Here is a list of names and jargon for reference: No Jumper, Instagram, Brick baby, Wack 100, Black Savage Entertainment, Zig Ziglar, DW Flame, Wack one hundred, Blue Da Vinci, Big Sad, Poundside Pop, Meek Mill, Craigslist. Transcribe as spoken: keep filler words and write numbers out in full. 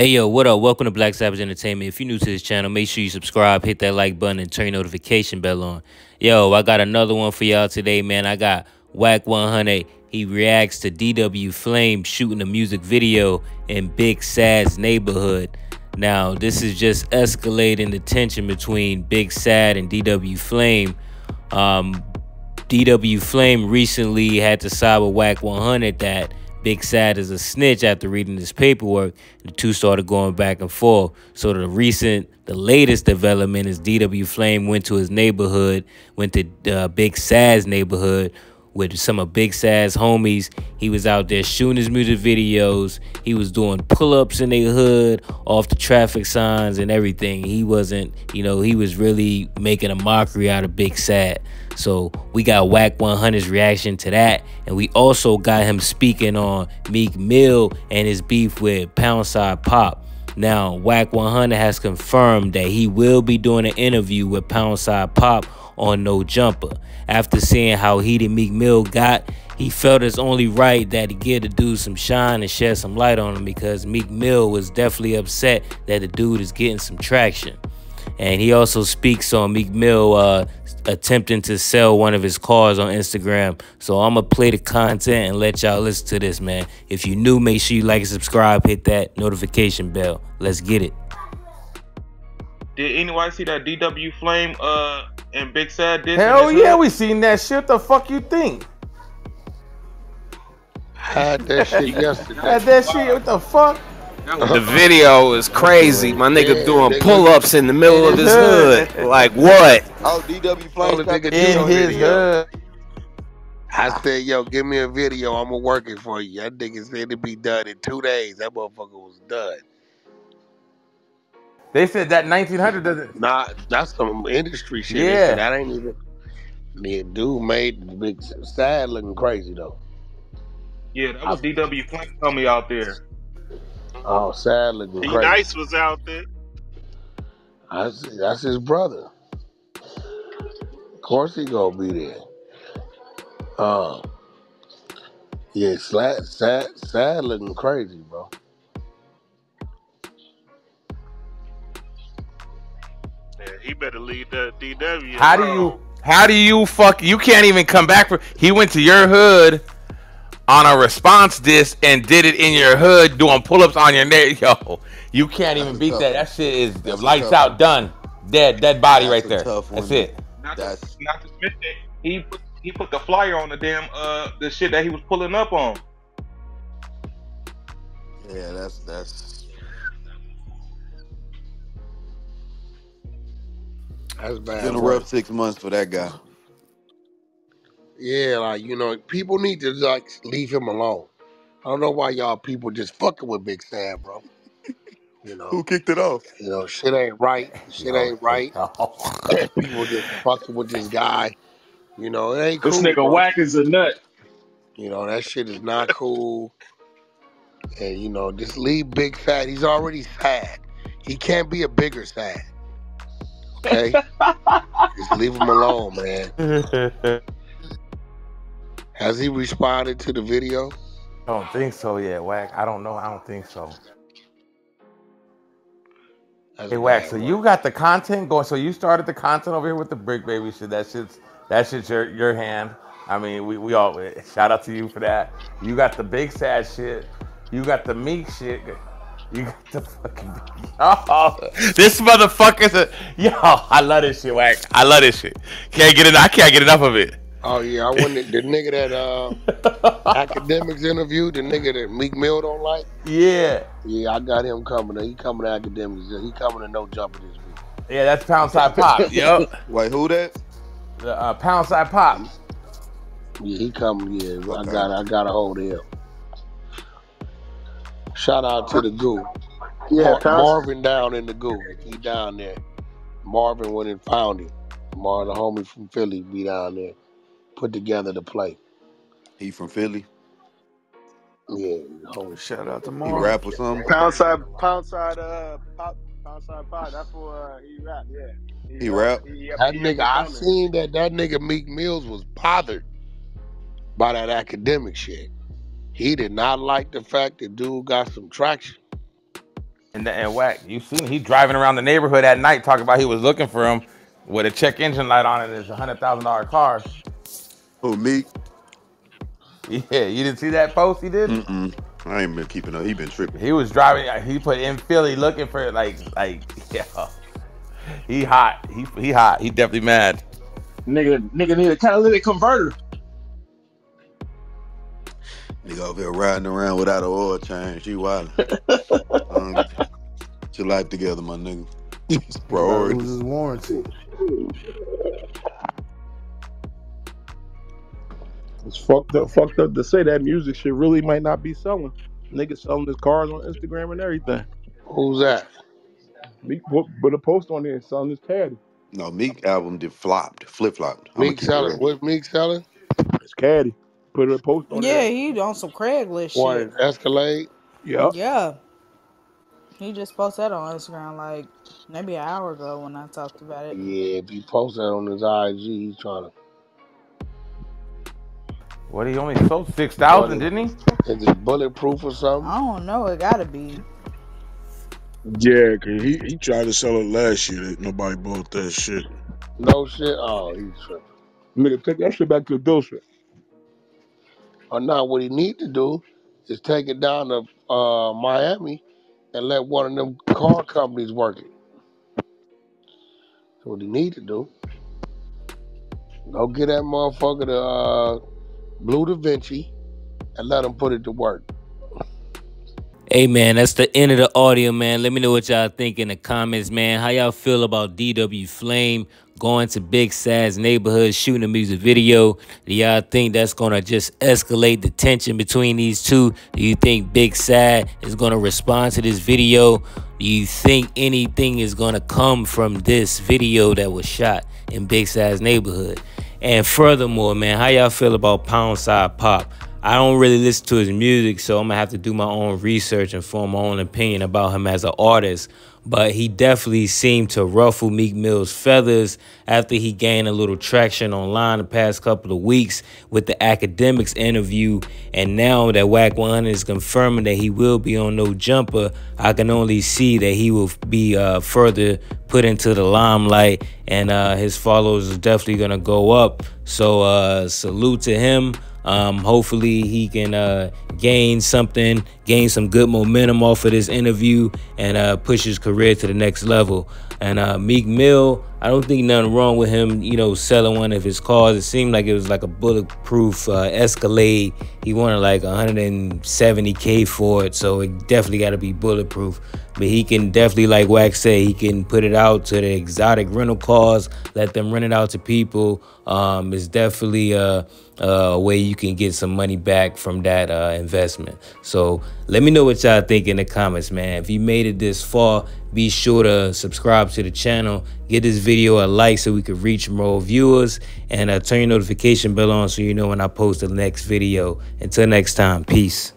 Hey yo, what up? Welcome to Black Savage Entertainment. If you're new to this channel, make sure you subscribe, hit that like button, and turn your notification bell on. Yo, I got another one for y'all today, man. I got Wack one hundred. He reacts to D W Flame shooting a music video in Big Sad's neighborhood. Now, this is just escalating the tension between Big Sad and D W Flame. Um, D W Flame recently had to side with Wack one hundred that Big Sad is a snitch after reading this paperwork. The two started going back and forth. So the recent, the latest development is D W Flame went to his neighborhood, went to uh, Big Sad's neighborhood with some of Big Sad's homies. He was out there shooting his music videos. He was doing pull-ups in their hood, off the traffic signs and everything. He wasn't, you know, he was really making a mockery out of Big Sad. So we got Wack one hundred's reaction to that, and we also got him speaking on Meek Mill and his beef with Poundside Pop. Now, Wack one hundred has confirmed that he will be doing an interview with Poundside Pop on No Jumper. After seeing how heated Meek Mill got, he felt it's only right that he give the dude some shine and shed some light on him, because Meek Mill was definitely upset that the dude is getting some traction. And he also speaks on Meek Mill uh, attempting to sell one of his cars on Instagram. So I'm going to play the content and let y'all listen to this, man. If you're new, make sure you like and subscribe. Hit that notification bell. Let's get it. Did anybody see that D W Flame uh, and Big Sad did? Hell yeah, we seen that shit. The fuck you think? I had that shit yesterday. I had that shit. What the fuck? The video is crazy. My nigga yeah, doing pull-ups in the middle of his hood. hood. Like what? Oh, D W Flame nigga in his video. hood. I said, yo, give me a video. I'ma work it for you. That nigga said it'd be done in two days. That motherfucker was done. They said that nineteen hundred doesn't. Nah, that's some industry shit. Yeah, that ain't even. The dude made the Big Sad looking crazy though. Yeah, that was D W Flame coming out there. Oh, Sad looking crazy. Nice was out there. That's, that's his brother. Of course he gonna be there. Uh, yeah, sad, sad, sad looking crazy, bro. Yeah, he better leave the D W. How bro. do you? How do you fuck? You can't even come back from. He went to your hood on a response disc and did it in your hood, doing pull-ups on your neck. Yo, you can't even beat that. That shit is the lights out, done, dead, dead body right there. That's it. Not to mention, he put, he put the flyer on the damn uh the shit that he was pulling up on. Yeah, that's that's that's bad. It's been a rough six months for that guy. Yeah, like, you know, people need to, like, leave him alone. I don't know why y'all people just fucking with Big Sad, bro. You know. Who kicked it off? You know, shit ain't right. Shit ain't right. People just fucking with this guy. You know, it ain't cool. This nigga bro. Wack is a nut. You know, that shit is not cool. And, you know, just leave Big Sad. He's already sad. He can't be a bigger sad. Okay? Just leave him alone, man. Has he responded to the video? I don't think so yet, Wack. I don't know. I don't think so. That's hey, Wack, so you got the content going. So you started the content over here with the Brick Baby shit. That shit's, that shit's your, your hand. I mean, we, we all, shout out to you for that. You got the Big Sad shit. You got the Meek shit. You got the fucking... Oh, this motherfucker's a... Yo, I love this shit, Wack. I love this shit. Can't get it. I can't get enough of it. Oh yeah, I wouldn't. The nigga that uh, academics interviewed, the nigga that Meek Mill don't like. Yeah. Yeah, I got him coming. He coming to academics. He coming to No Jumper this week. Yeah, that's Poundside Pop. Yep. Wait, who that? The uh, Poundside Pop. Yeah, he coming. Yeah, okay. I got. I got a hold of him. Shout out to the goo. Yeah, Mar Marvin down in the goo. He down there. Marvin went and found him. Mar, the homie from Philly, be down there. Put together the play. He from Philly? Yeah. Holy shout out to Mark. He rap or something? Poundside, Poundside, uh, Pop, Poundside Pop. That's where uh, he rap, yeah. He, he rap? rap. He, he, that he nigga, I seen that that nigga Meek Mills was bothered by that academic shit. He did not like the fact that dude got some traction. And, the, and Wack, you seen him, he driving around the neighborhood at night talking about he was looking for him with a check engine light on it in his one hundred thousand dollar car. Who, Meek? Yeah, you didn't see that post he did? Mm-mm. I ain't been keeping up. He been tripping. He was driving. He put in Philly looking for like, like, yeah. He hot. He he hot. He definitely mad. Nigga, nigga need a catalytic converter. Nigga over here riding around without an oil change. She wildin'. um, get your life together, my nigga. It's priority. It was his warranty. It's fucked up, fucked up to say that music shit really might not be selling. Niggas selling his cars on Instagram and everything. Who's that? Meek put a post on there selling his caddy. No, Meek album did flopped, flip flopped. Meek selling what? Meek selling his caddy. Put a post on. Yeah, there. He on some Craigslist Why, shit. Escalade. Yeah. Yeah. He just posted that on Instagram like maybe an hour ago when I talked about it. Yeah, if he posted that on his I G, he's trying to. What, he only sold six thousand, didn't he? Is it bulletproof or something? I don't know. It got to be. Yeah, because he, he tried to sell it last year. Nobody bought that shit. No shit? Oh, he's tripping. Nigga, take that shit back to the dealership. Or not, what he need to do is take it down to uh, Miami and let one of them car companies work it. That's what he need to do. Go get that motherfucker to... Uh, Blue Da Vinci and let them put it to work. Hey man, that's the end of the audio, man. Let me know what y'all think in the comments, man. How y'all feel about D W Flame going to Big Sad's neighborhood, shooting a music video? Do y'all think that's gonna just escalate the tension between these two? Do you think Big Sad is gonna respond to this video? Do you think anything is gonna come from this video that was shot in Big Sad's neighborhood? And furthermore, man, how y'all feel about Poundside Pop? I don't really listen to his music, so I'm going to have to do my own research and form my own opinion about him as an artist. But he definitely seemed to ruffle Meek Mill's feathers after he gained a little traction online the past couple of weeks with the Academics interview. And now that Wack one hundred is confirming that he will be on No Jumper, I can only see that he will be uh, further put into the limelight, and uh, his followers are definitely going to go up. So uh, salute to him. Um, hopefully he can uh, gain something, gain some good momentum off of this interview and uh, push his career to the next level. And uh, Meek Mill, I don't think nothing wrong with him, you know, selling one of his cars. It seemed like it was like a bulletproof uh, Escalade. He wanted like one hundred seventy K for it, so it definitely got to be bulletproof. But he can definitely, like Wack said, he can put it out to the exotic rental cars, let them rent it out to people. Um, it's definitely a, a way you can get some money back from that uh, investment. So let me know what y'all think in the comments, man. If you made it this far, be sure to subscribe to the channel. Give this video a like so we can reach more viewers. And uh, turn your notification bell on so you know when I post the next video. Until next time, peace.